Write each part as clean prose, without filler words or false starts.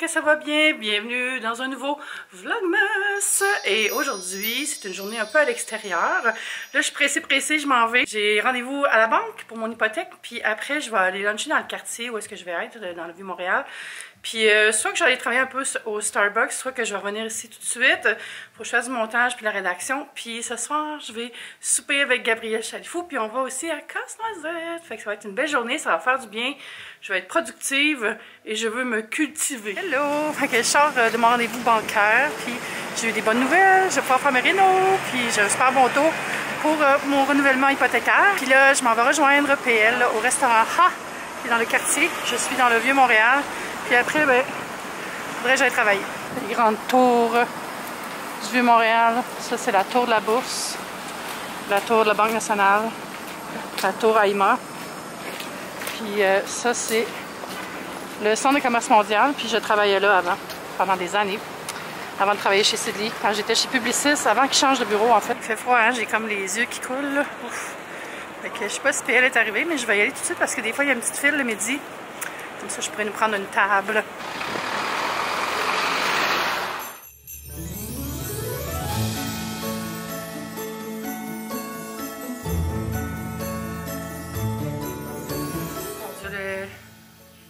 J'espère que ça va bien, bienvenue dans un nouveau Vlogmas. Et aujourd'hui, c'est une journée un peu à l'extérieur. Là, je suis pressée, je m'en vais. J'ai rendez-vous à la banque pour mon hypothèque. Puis après, je vais aller luncher dans le quartier où est-ce que je vais être, dans le Vieux-Montréal. Puis soit que j'allais travailler un peu au Starbucks, soit que je vais revenir ici tout de suite. Faut que je fasse du montage puis la rédaction. Puis ce soir, je vais souper avec Gabrielle Chalifou. Puis on va aussi à Casse-Noisette. Fait que ça va être une belle journée, ça va faire du bien. Je vais être productive et je veux me cultiver. Hello! Fait que je sors de mon rendez-vous bancaire. Puis j'ai eu des bonnes nouvelles. Je vais pouvoir faire mes rénaux. Puis j'ai un super bon taux pour mon renouvellement hypothécaire. Puis là, je m'en vais rejoindre PL là, au restaurant Ha, qui est dans le quartier. Je suis dans le Vieux-Montréal. Puis après, ben, faudrait que j'aille travailler. Les grandes tours du Vieux-Montréal. Ça, c'est la tour de la Bourse, la tour de la Banque nationale, la tour Aïma. Puis ça, c'est le centre de commerce mondial. Puis je travaillais là avant, pendant des années, avant de travailler chez Sidley. Quand j'étais chez Publicis, avant qu'ils changent de bureau, en fait. Il fait froid, hein? J'ai comme les yeux qui coulent, là. Ouf. Fait que, je sais pas si PL est arrivé, mais je vais y aller tout de suite parce que des fois, il y a une petite file le midi. Comme ça, je pourrais nous prendre une table.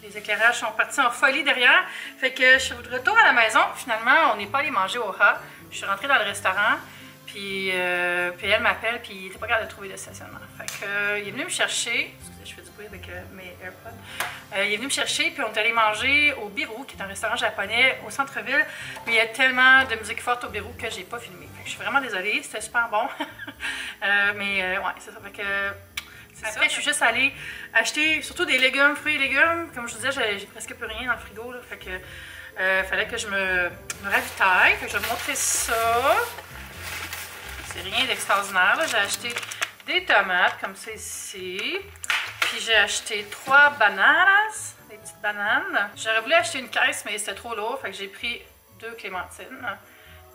Les éclairages sont partis en folie derrière. Fait que je suis de retour à la maison. Finalement, on n'est pas allé manger au rat. Je suis rentrée dans le restaurant. Puis elle m'appelle, puis il n'était pas capable de trouver de stationnement. Fait que, il est venu me chercher. Excusez, je fais du bruit avec mes AirPods. Il est venu me chercher, puis on est allé manger au Biru, qui est un restaurant japonais au centre-ville. Mais il y a tellement de musique forte au Biru que j'ai pas filmé. Fait que je suis vraiment désolée, c'était super bon. Ouais, c'est ça. Fait que, après, je suis juste allée acheter surtout des légumes, fruits et légumes. Comme je vous disais, j'ai presque plus rien dans le frigo. Là, fait que, fallait que je me ravitaille. Fait que je vais vous montrer ça. C'est rien d'extraordinaire. J'ai acheté des tomates, comme ça ici. Puis j'ai acheté 3 bananes, des petites bananes. J'aurais voulu acheter une caisse, mais c'était trop lourd. Fait que j'ai pris 2 clémentines.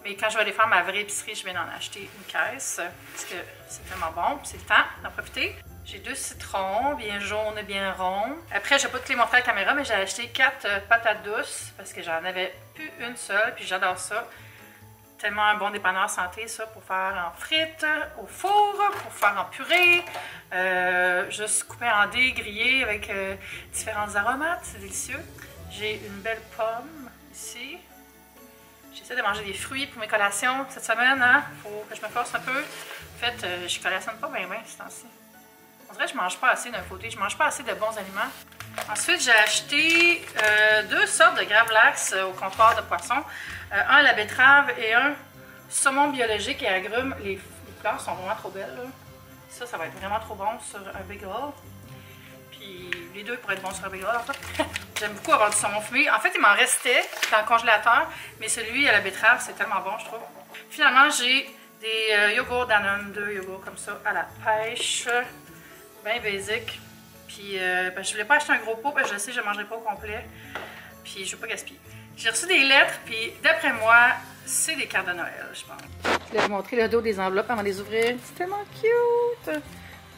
Mais quand je vais aller faire ma vraie épicerie, je vais en acheter une caisse. Parce que c'est vraiment bon. Puis c'est le temps d'en profiter. J'ai 2 citrons, bien jaunes et bien ronds. Après, je n'ai pas toutes les montré à la caméra, mais j'ai acheté 4 patates douces. Parce que j'en avais plus une seule. Puis j'adore ça. Tellement un bon dépanneur santé, ça, pour faire en frites, au four, pour faire en purée, juste couper en dés, grillé avec différentes aromates, c'est délicieux. J'ai une belle pomme ici. J'essaie de manger des fruits pour mes collations cette semaine, hein? Faut que je me force un peu. En fait, je collationne pas bien bien ce temps-ci. On dirait que je mange pas assez d'un côté, je mange pas assez de bons aliments. Ensuite, j'ai acheté 2 sortes de gravlax au comptoir de poissons. Un à la betterave et un saumon biologique et agrumes. Les fleurs sont vraiment trop belles. Là. Ça va être vraiment trop bon sur un bagel. Puis les deux pourraient être bons sur un bagel. En fait. J'aime beaucoup avoir du saumon fumé. En fait, il m'en restait dans le congélateur, mais celui à la betterave, c'est tellement bon, je trouve. Finalement, j'ai des yogourts Danone, 2 yogourts comme ça à la pêche. Bien basic. Puis ben, je voulais pas acheter un gros pot parce que je sais que je ne mangerai pas au complet. Puis je veux pas gaspiller. J'ai reçu des lettres, puis d'après moi, c'est des cartes de Noël, je pense. Je voulais vous montrer le dos des enveloppes avant de les ouvrir. C'est tellement cute!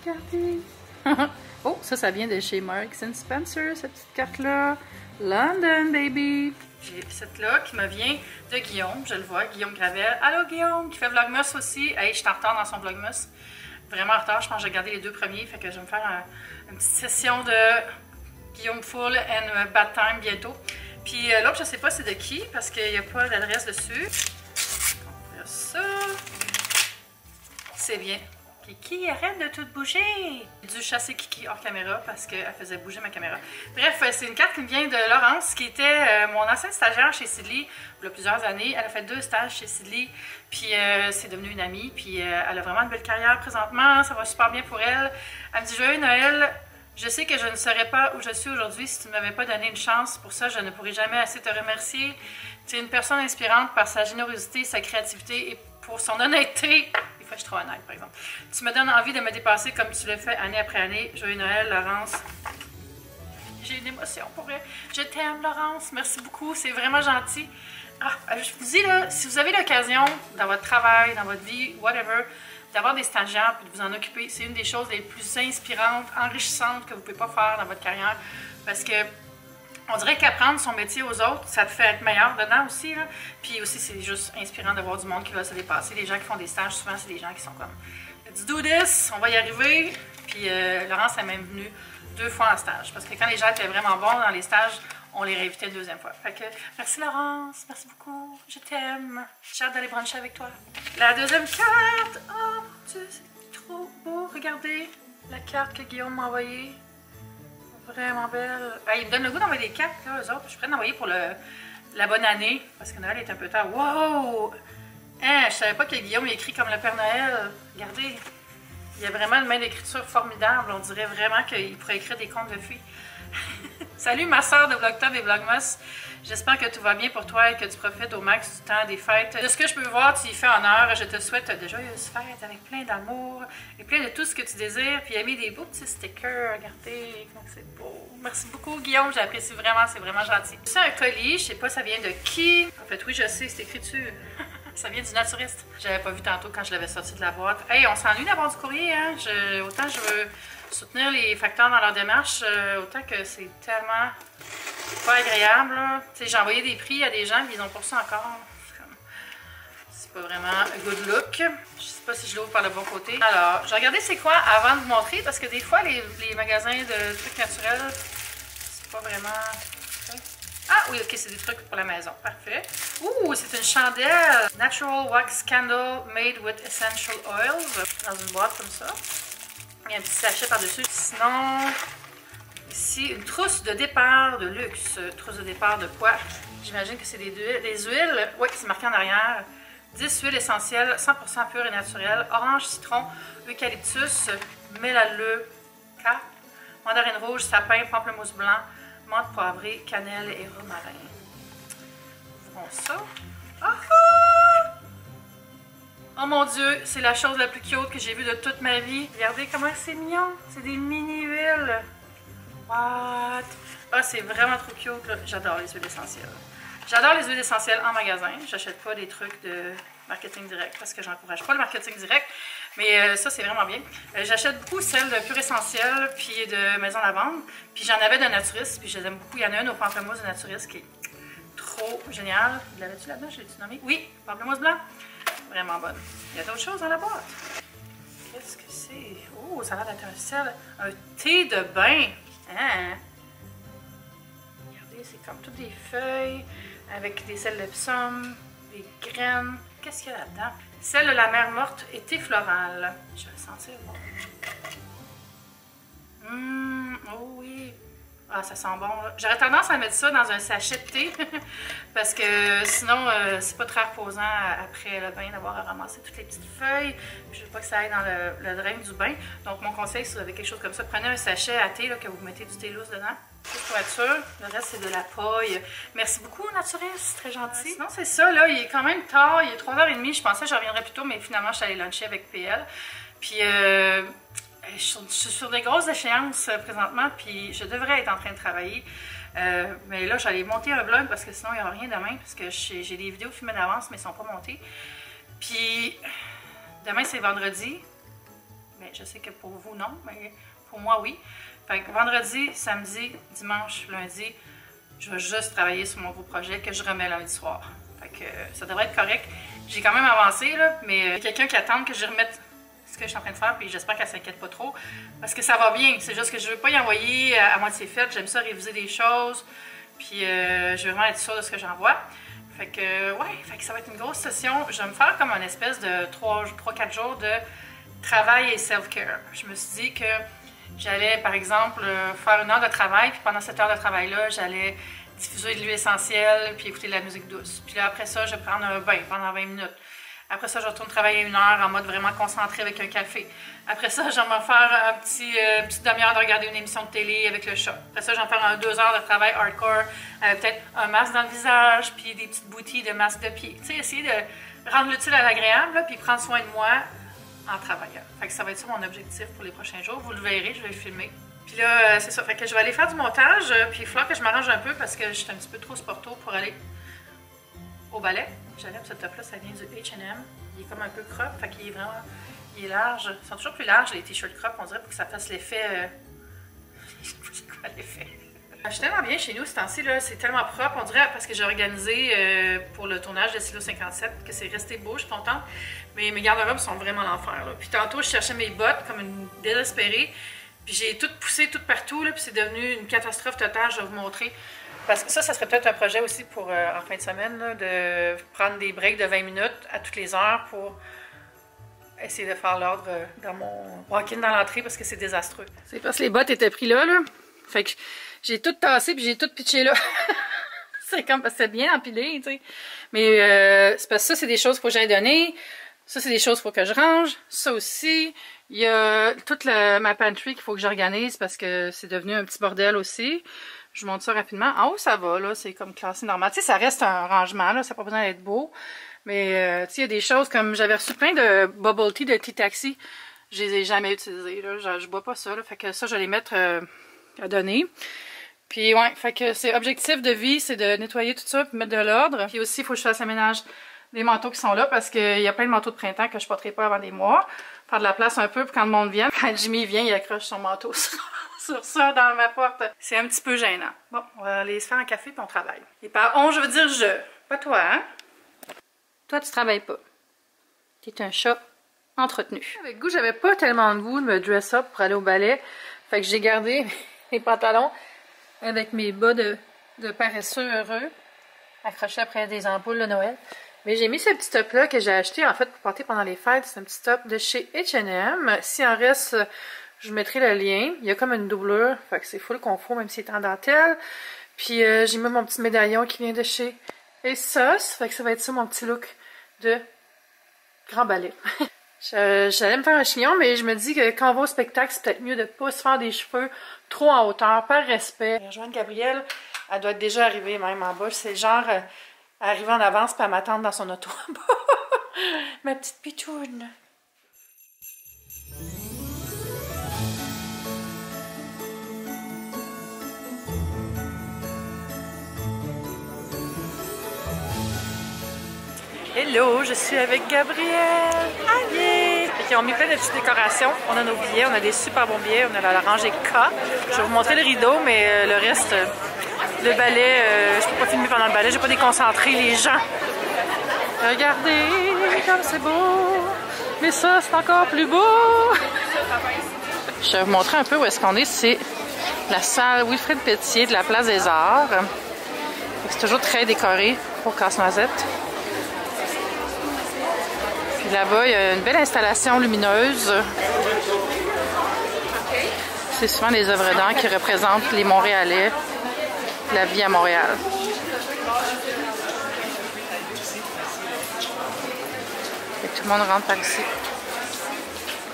Regardez! Oh, ça vient de chez Marks and Spencer, cette petite carte-là. London, baby! J'ai cette-là qui me vient de Guillaume, je le vois, Guillaume Gravel. Allô Guillaume, qui fait Vlogmas aussi. Hey, je suis en retard dans son Vlogmas. Vraiment en retard, je pense que j'ai regardé les 2 premiers, fait que je vais me faire une petite session de Guillaume Full and Bad Time bientôt. Puis l'autre, je sais pas c'est de qui, parce qu'il n'y a pas d'adresse dessus. On va faire ça. C'est bien. Kiki, arrête de tout bouger! J'ai dû chasser Kiki hors caméra parce qu'elle faisait bouger ma caméra. Bref, c'est une carte qui me vient de Laurence, qui était mon ancienne stagiaire chez Cydly il y a plusieurs années. Elle a fait 2 stages chez Cydly, puis c'est devenu une amie. Puis elle a vraiment une belle carrière présentement, ça va super bien pour elle. Elle me dit « Joyeux Noël! Je sais que je ne serais pas où je suis aujourd'hui si tu ne m'avais pas donné une chance. Pour ça, je ne pourrai jamais assez te remercier. Tu es une personne inspirante par sa générosité, sa créativité et pour son honnêteté. » Je suis trop honnête, par exemple. Tu me donnes envie de me dépasser comme tu le fais année après année. Joyeux Noël, Laurence. J'ai une émotion pour elle. Je t'aime, Laurence. Merci beaucoup. C'est vraiment gentil. Ah, je vous dis, là, si vous avez l'occasion dans votre travail, dans votre vie, whatever, d'avoir des stagiaires et de vous en occuper, c'est une des choses les plus inspirantes, enrichissantes que vous ne pouvez pas faire dans votre carrière. Parce que On dirait qu'apprendre son métier aux autres, ça te fait être meilleur dedans aussi, là. Puis aussi, c'est juste inspirant de voir du monde qui va se dépasser. Les gens qui font des stages, souvent, c'est des gens qui sont comme « Let's do this, on va y arriver ». Puis Laurence est même venue 2 fois en stage. Parce que quand les gens étaient vraiment bons dans les stages, on les réinvitait 2e fois. Fait que, merci Laurence, merci beaucoup, je t'aime. J'ai hâte d'aller bruncher avec toi. La 2e carte! Oh mon Dieu, c'est trop beau. Regardez la carte que Guillaume m'a envoyée. Vraiment belle. Ah, il me donne le goût d'envoyer des cartes, là, eux autres. Je suis prête d'envoyer pour la bonne année, parce que Noël est un peu tard. Wow! Hein, je savais pas que Guillaume écrit comme le Père Noël. Regardez, il y a vraiment une main d'écriture formidable. On dirait vraiment qu'il pourrait écrire des contes de fées. Salut ma soeur de Vlogtop et Vlogmas. J'espère que tout va bien pour toi et que tu profites au max du temps des fêtes. De ce que je peux voir, tu y fais honneur. Je te souhaite de joyeuses fêtes avec plein d'amour et plein de tout ce que tu désires. Puis il a mis des beaux petits stickers. Regardez comment c'est beau. Merci beaucoup Guillaume, j'apprécie vraiment, c'est vraiment gentil. C'est un colis, je sais pas ça vient de qui. En fait oui je sais, c'est écrit dessus. Ça vient du Naturiste. J'avais pas vu tantôt quand je l'avais sorti de la boîte. Hey, on s'ennuie d'avoir du courrier, hein? Autant je veux soutenir les facteurs dans leur démarche, autant que c'est tellement pas agréable. Tu sais, j'ai envoyé des prix à des gens, mais ils ont pour ça encore. C'est pas vraiment good look. Je sais pas si je l'ouvre par le bon côté. Alors, j'ai regardé c'est quoi avant de vous montrer, parce que des fois, les magasins de trucs naturels, c'est pas vraiment... Ah oui, ok, c'est des trucs pour la maison. Parfait. Ouh, c'est une chandelle. Natural wax candle made with essential oils. Dans une boîte comme ça. Il y a un petit sachet par-dessus. Sinon, ici, une trousse de départ de luxe. Trousse de départ de quoi? J'imagine que c'est des huiles. Oui, c'est marqué en arrière. 10 huiles essentielles, 100% pures et naturelles. Orange, citron, eucalyptus, mélaleuca, mandarine rouge, sapin, pamplemousse blanc, menthe poivrée, cannelle et romarin. Ouvrons ça. Oh mon Dieu, c'est la chose la plus cute que j'ai vue de toute ma vie. Regardez comment c'est mignon. C'est des mini-huiles. What? Ah, c'est vraiment trop cute. J'adore les huiles essentielles. J'adore les huiles essentielles en magasin. J'achète pas des trucs de marketing direct parce que j'encourage pas le marketing direct. Mais ça, c'est vraiment bien. J'achète beaucoup celles de Pure Essentiel puis de Maison Lavande. Puis j'en avais de Naturiste, puis je les aime beaucoup. Il y en a une au pamplemousse de Naturiste qui est trop géniale. L'avais-tu là-dedans? Je l'ai-tu nommé? Oui, pamplemousse blanc. Vraiment bonne. Il y a d'autres choses dans la boîte. Qu'est-ce que c'est? Oh, ça a l'air d'être un sel. Un thé de bain. Hein? Regardez, c'est comme toutes des feuilles avec des sels de psaume, des graines. Qu'est-ce qu'il y a là-dedans? Celle de la mer morte et thé floral. Je vais le sentir. Oh oui. Ah, ça sent bon. J'aurais tendance à mettre ça dans un sachet de thé parce que sinon, c'est pas très reposant après le bain d'avoir ramassé toutes les petites feuilles. Puis je veux pas que ça aille dans le drain du bain. Donc, mon conseil, si vous avez quelque chose comme ça, prenez un sachet à thé là, que vous mettez du thé lousse dedans. Juste pour être sûr. Le reste, c'est de la paille. Merci beaucoup, Naturiste. C'est très gentil. Sinon, c'est ça, là. Il est quand même tard. Il est 3h30. Je pensais que je reviendrais plus tôt, mais finalement, je suis allée luncher avec PL. Puis, je suis sur des grosses échéances présentement, puis je devrais être en train de travailler. Mais là, j'allais monter un vlog parce que sinon, il n'y aura rien demain, parce que j'ai des vidéos filmées d'avance, mais elles ne sont pas montées. Puis, demain, c'est vendredi. Mais je sais que pour vous, non, mais pour moi, oui. Fait que vendredi, samedi, dimanche, lundi, je vais juste travailler sur mon gros projet que je remets lundi soir. Fait que ça devrait être correct. J'ai quand même avancé, là, mais il y a quelqu'un qui attend que je remette ce que je suis en train de faire, puis j'espère qu'elle ne s'inquiète pas trop, parce que ça va bien. C'est juste que je ne veux pas y envoyer à moitié faite. J'aime ça réviser des choses, puis je veux vraiment être sûre de ce que j'envoie. Fait que, ouais, fait que ça va être une grosse session. Je vais me faire comme une espèce de 3-4 jours de travail et self-care. Je me suis dit que j'allais, par exemple, faire 1 heure de travail, puis pendant cette heure de travail-là, j'allais diffuser de l'huile essentielle, puis écouter de la musique douce. Puis là, après ça, je vais prendre un bain pendant 20 minutes. Après ça, je retourne travailler 1 heure en mode vraiment concentré avec un café. Après ça, je vais me faire une petite demi-heure de regarder une émission de télé avec le chat. Après ça, je vais me faire 2 heures de travail hardcore avec peut-être un masque dans le visage, puis des petites boutilles de masque de pied. Tu sais, essayer de rendre l'utile à l'agréable, puis prendre soin de moi en travaillant. Fait que ça va être ça mon objectif pour les prochains jours. Vous le verrez, je vais le filmer. Puis là, c'est ça. Fait que je vais aller faire du montage, puis il faut que je m'arrange un peu parce que je suis un petit peu trop sporto pour aller au ballet. J'aime ce top-là, ça vient du H&M. Il est comme un peu crop, fait qu'il est vraiment... Il est large. Ils sont toujours plus larges, les t-shirts crop, on dirait, pour que ça fasse l'effet... Je sais pas l'effet. Je suis tellement bien chez nous ce temps-ci, c'est tellement propre, on dirait, parce que j'ai organisé pour le tournage de Silo 57 que c'est resté beau, je suis contente, mais mes garde-robes sont vraiment l'enfer. Puis tantôt, je cherchais mes bottes comme une désespérée, puis j'ai tout poussé tout partout, là, puis c'est devenu une catastrophe totale, je vais vous montrer. Parce que ça, ça serait peut-être un projet aussi pour en fin de semaine, là, de prendre des breaks de 20 minutes à toutes les heures pour essayer de faire l'ordre dans mon walk-in dans l'entrée parce que c'est désastreux. C'est parce que les bottes étaient prises là, Fait que j'ai tout tassé puis j'ai tout pitché là. C'est comme parce que c'est bien empilé, tu sais. Mais c'est parce que ça, c'est des choses qu'il faut que j'aille donner. Ça, c'est des choses qu'il faut que je range. Ça aussi. Il y a toute ma pantry qu'il faut que j'organise parce que c'est devenu un petit bordel aussi. Je monte ça rapidement. En haut, ça va, là. C'est comme classé normal. Tu sais, ça reste un rangement, là. Ça n'a pas besoin d'être beau. Mais, tu sais, il y a des choses comme... J'avais reçu plein de bubble tea de Tea Taxi. Je les ai jamais utilisés, là. Je bois pas ça, là. Fait que ça, je vais les mettre à donner. Puis, ouais. Fait que c'est objectif de vie, c'est de nettoyer tout ça, puis mettre de l'ordre. Puis aussi, il faut que je fasse le ménage des manteaux qui sont là parce qu'il y a plein de manteaux de printemps que je porterai pas avant des mois. Faire de la place un peu pour quand le monde vient. Quand Jimmy vient, il accroche son manteau sur ça dans ma porte. C'est un petit peu gênant. Bon, on va aller se faire un café puis on travaille. Et par on, je veux dire je. Pas toi, hein? Toi, tu travailles pas. T'es un chat entretenu. Avec goût, j'avais pas tellement de goût de me dress up pour aller au ballet. Fait que j'ai gardé mes pantalons avec mes bas de paresseux heureux accrochés après des ampoules de Noël. Mais j'ai mis ce petit top-là que j'ai acheté en fait pour porter pendant les fêtes. C'est un petit top de chez H&M. Si en reste... Je vous mettrai le lien. Il y a comme une doublure. Fait que c'est full confort, même si c'est en dentelle. Puis j'ai mis mon petit médaillon qui vient de chez Essos. Fait que ça va être ça mon petit look de grand ballet. J'allais me faire un chignon, mais je me dis que quand on va au spectacle, c'est peut-être mieux de ne pas se faire des cheveux trop en hauteur, par respect. Je vais rejoindre Gabrielle. Elle doit être déjà arrivée même en bas. C'est genre arriver en avance puis à m'attendre dans son auto en bas. Ma petite pitoune. Hello, je suis avec Gabrielle. Allez! Ils ont mis plein de petites décorations. On a nos billets, on a des super bons billets. On a la rangée K. Je vais vous montrer le rideau, mais le reste, le ballet, je peux pas filmer pendant le ballet. J'ai pas déconcentré les gens. Regardez comme c'est beau. Mais ça, c'est encore plus beau. Je vais vous montrer un peu où est-ce qu'on est. C'est la salle Wilfrid Pétier de la Place des Arts. C'est toujours très décoré pour Casse-Noisette. Là-bas, il y a une belle installation lumineuse. C'est souvent des œuvres d'art qui représentent les Montréalais, la vie à Montréal. Et tout le monde rentre par ici.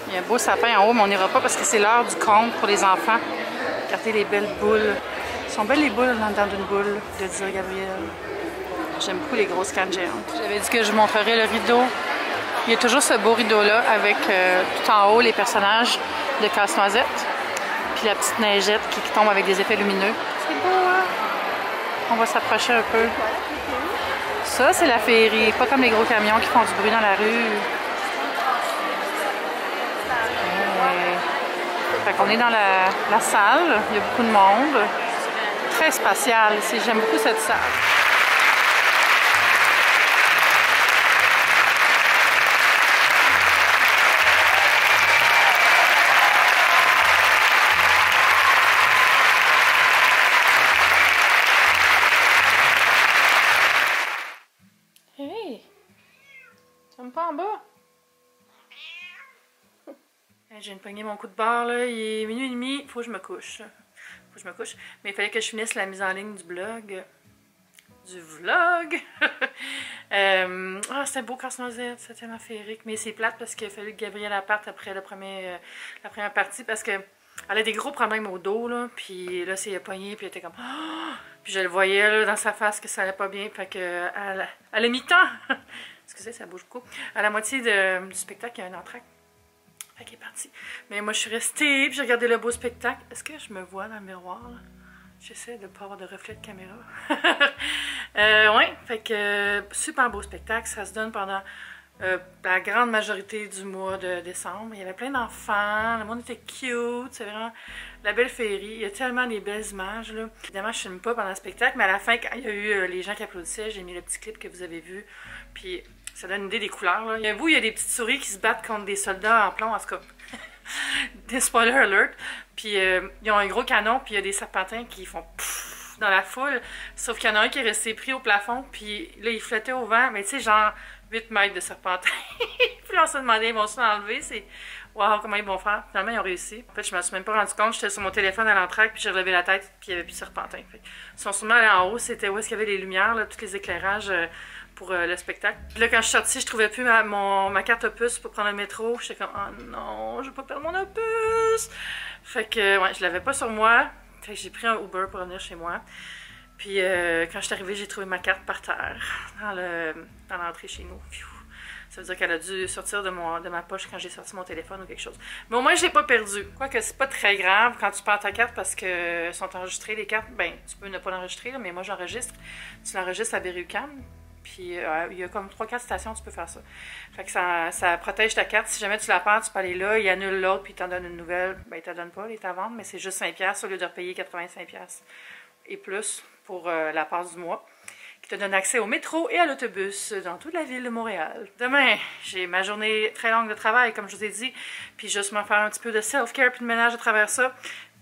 Il y a un beau sapin en haut, mais on n'ira pas parce que c'est l'heure du conte pour les enfants. Regardez les belles boules. Elles sont belles les boules en dedans d'une boule, de dire Gabrielle. J'aime beaucoup les grosses cannes géantes. J'avais dit que je vous montrerais le rideau. Il y a toujours ce beau rideau-là avec tout en haut les personnages de Casse-Noisette. Puis la petite neigette qui tombe avec des effets lumineux. C'est beau, hein? On va s'approcher un peu. Ça, c'est la féerie. Pas comme les gros camions qui font du bruit dans la rue. Fait qu'on est dans la salle. Il y a beaucoup de monde. Très spatial. J'aime beaucoup cette salle. En bas. J'ai une poignée, mon coup de barre, là. Il est minuit et demi, faut que je me couche. Mais il fallait que je finisse la mise en ligne du blog. C'était beau Casse-Noisette, c'était tellement féerique. Mais c'est plate parce qu'il a fallu que Gabrielle parte après la première partie parce que elle a des gros problèmes au dos, là. Puis là, c'est poigné, puis elle était comme... Oh! Puis je le voyais, là, dans sa face que ça allait pas bien. Fait que elle a mis temps. Excusez, ça bouge beaucoup. À la moitié du spectacle, il y a un entracte. Fait qu'il est parti. Mais moi, je suis restée, puis j'ai regardé le beau spectacle. Est-ce que je me vois dans le miroir, là? J'essaie de ne pas avoir de reflet de caméra. Ouais, fait que super beau spectacle. Ça se donne pendant la grande majorité du mois de décembre. Il y avait plein d'enfants, le monde était cute, c'est vraiment la belle féerie. Il y a tellement des belles images, là. Évidemment, je filme pas pendant le spectacle, mais à la fin, quand il y a eu les gens qui applaudissaient, j'ai mis le petit clip que vous avez vu, puis ça donne une idée des couleurs, là. Il y a un bout, il y a des petites souris qui se battent contre des soldats en plomb, en tout cas. Des spoiler alert. Puis ils ont un gros canon, puis il y a des serpentins qui font pouf dans la foule. Sauf qu'il y en a un qui est resté pris au plafond, puis là, il flottait au vent, mais tu sais, genre 8 mètres de serpentin. Puis là, on s'est demandé, ils vont se l'enlever, c'est waouh, comment ils vont faire. Finalement, ils ont réussi. En fait, je m'en suis même pas rendu compte, j'étais sur mon téléphone à l'entraque, puis j'ai relevé la tête, puis il n'y avait plus de serpentin. Fait, ils sont sûrement allés en haut, c'était où est-ce qu'il y avait les lumières, là, tous les éclairages pour le spectacle. Puis là, quand je suis sortie, je trouvais plus ma carte opus pour prendre le métro. J'étais comme, oh non, je vais pas perdre mon opus. Fait que, ouais, je l'avais pas sur moi. Fait que j'ai pris un Uber pour revenir chez moi. Puis quand je suis arrivée, j'ai trouvé ma carte par terre dans l'entrée chez nous. Ça veut dire qu'elle a dû sortir de ma poche quand j'ai sorti mon téléphone ou quelque chose. Mais au moins, je l'ai pas perdu. Quoique, c'est pas très grave quand tu perds ta carte parce que sont enregistrées les cartes. Ben, tu peux ne pas l'enregistrer, mais moi, j'enregistre. Tu l'enregistres à Berry-UQAM. Puis il y a comme 3-4 stations, tu peux faire ça. Fait que ça protège ta carte. Si jamais tu la perds, tu peux aller là, il annule l'autre, puis il t'en donne une nouvelle. Ben, il t'en donne pas, il est à vendre, mais c'est juste 5$ au lieu de repayer 85$ et plus pour la passe du mois, qui te donne accès au métro et à l'autobus dans toute la ville de Montréal. Demain, j'ai ma journée très longue de travail, comme je vous ai dit, puis juste me faire un petit peu de self-care puis de ménage à travers ça.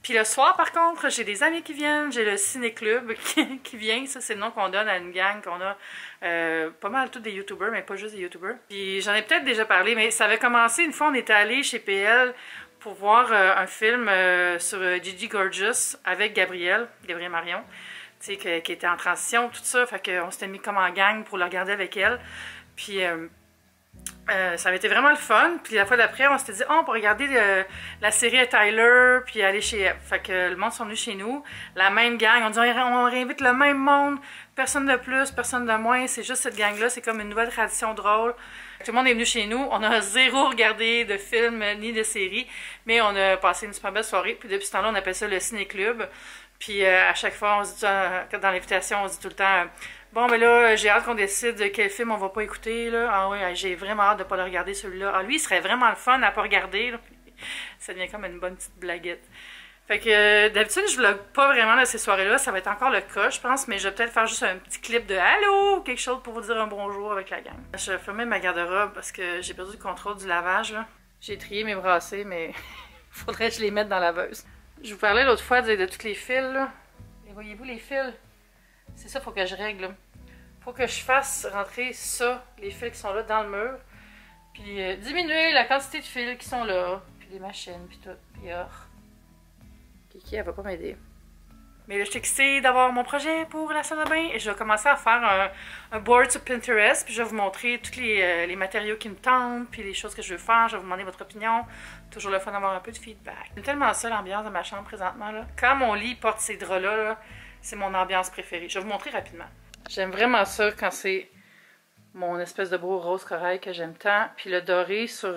Puis le soir, par contre, j'ai des amis qui viennent, j'ai le ciné-club qui vient. Ça, c'est le nom qu'on donne à une gang qu'on a pas mal tous des youtubeurs, mais pas juste des youtubeurs. Puis j'en ai peut-être déjà parlé, mais ça avait commencé une fois, on était allé chez PL pour voir un film sur Gigi Gorgeous avec Gabrielle Marion, tu sais, qui était en transition, tout ça. Fait qu'on s'était mis comme en gang pour le regarder avec elle. Puis ça avait été vraiment le fun, puis la fois d'après, on s'était dit, oh, on peut regarder la série à Tyler, puis aller chez... Fait que le monde sont venus chez nous, la même gang, on dit, on réinvite le même monde, personne de plus, personne de moins, c'est juste cette gang-là, c'est comme une nouvelle tradition drôle. Tout le monde est venu chez nous, on a zéro regardé de films ni de séries, mais on a passé une super belle soirée, puis depuis ce temps-là, on appelle ça le ciné-club. Puis à chaque fois, on se dit, dans l'invitation, on se dit tout le temps, bon, mais là, j'ai hâte qu'on décide quel film on va pas écouter, là. Ah oui, j'ai vraiment hâte de pas le regarder, celui-là. Ah, lui, il serait vraiment le fun à pas regarder, là. Ça devient comme une bonne petite blaguette. Fait que d'habitude, je vlog pas vraiment de ces soirées-là. Ça va être encore le cas, je pense, mais je vais peut-être faire juste un petit clip de « Allô » ou quelque chose pour vous dire un bonjour avec la gang. Je fermais ma garde-robe parce que j'ai perdu le contrôle du lavage, là. J'ai trié mes brassées, mais faudrait que je les mette dans la laveuse. Je vous parlais l'autre fois de tous les fils, là. Et voyez-vous les fils? C'est ça, faut que je règle, là. Faut que je fasse rentrer ça, les fils qui sont là, dans le mur. Puis diminuer la quantité de fils qui sont là. Puis les machines, puis tout. Puis Kiki, elle va pas m'aider. Mais là, je suis excitée d'avoir mon projet pour la salle de bain. Et je vais commencer à faire un board sur Pinterest. Puis je vais vous montrer tous les matériaux qui me tentent, puis les choses que je veux faire. Je vais vous demander votre opinion. Toujours le fun d'avoir un peu de feedback. J'aime tellement ça, l'ambiance de ma chambre présentement, là. Quand mon lit porte ces draps-là, là, c'est mon ambiance préférée. Je vais vous montrer rapidement. J'aime vraiment ça quand c'est mon espèce de beau rose corail que j'aime tant. Puis le doré sur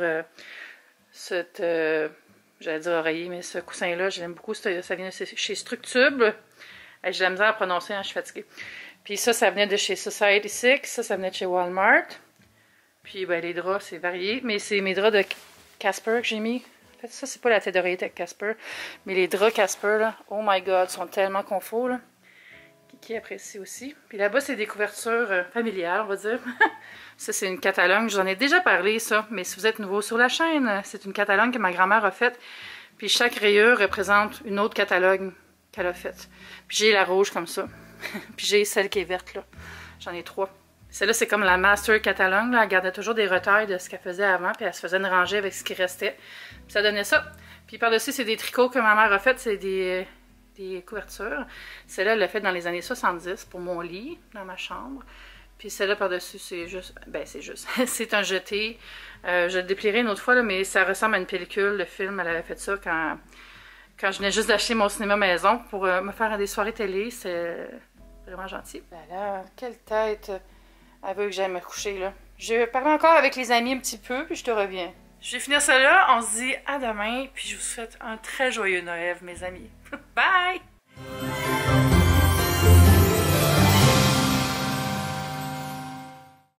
cette... j'allais dire oreiller, mais ce coussin-là, j'aime beaucoup. Ça vient de chez Structube. J'ai la misère à prononcer, hein, je suis fatiguée. Puis ça venait de chez Society 6. Ça venait de chez Walmart. Puis ben, les draps, c'est varié. Mais c'est mes draps de Casper que j'ai mis. En fait, ça, c'est pas la tête d'oreiller avec Casper. Mais les draps Casper, là, oh my God, sont tellement confort, là. Kiki apprécie aussi. Puis là-bas, c'est des couvertures familiales, on va dire. Ça, c'est une catalogne. J'en ai déjà parlé, ça. Mais si vous êtes nouveau sur la chaîne, c'est une catalogne que ma grand-mère a faite. Puis chaque rayure représente une autre catalogue qu'elle a faite. Puis j'ai la rouge comme ça. Puis j'ai celle qui est verte, là. J'en ai 3. Celle-là, c'est comme la master catalogue, là. Elle gardait toujours des retails de ce qu'elle faisait avant. Puis elle se faisait une rangée avec ce qui restait. Puis ça donnait ça. Puis par-dessus, c'est des tricots que ma mère a faits. C'est des couvertures. Celle-là, elle l'a faite dans les années 70 pour mon lit, dans ma chambre. Puis celle-là par-dessus, c'est juste... Ben, c'est juste. C'est un jeté. Je le déplierai une autre fois, là, mais ça ressemble à une pellicule. Le film, elle avait fait ça quand je venais juste d'acheter mon cinéma maison pour me faire des soirées télé. C'est vraiment gentil. Voilà, quelle tête elle veut que j'aille me coucher, là. Je parle encore avec les amis un petit peu, puis je te reviens. Je vais finir ça là, on se dit à demain, puis je vous souhaite un très joyeux Noël, mes amis. Bye!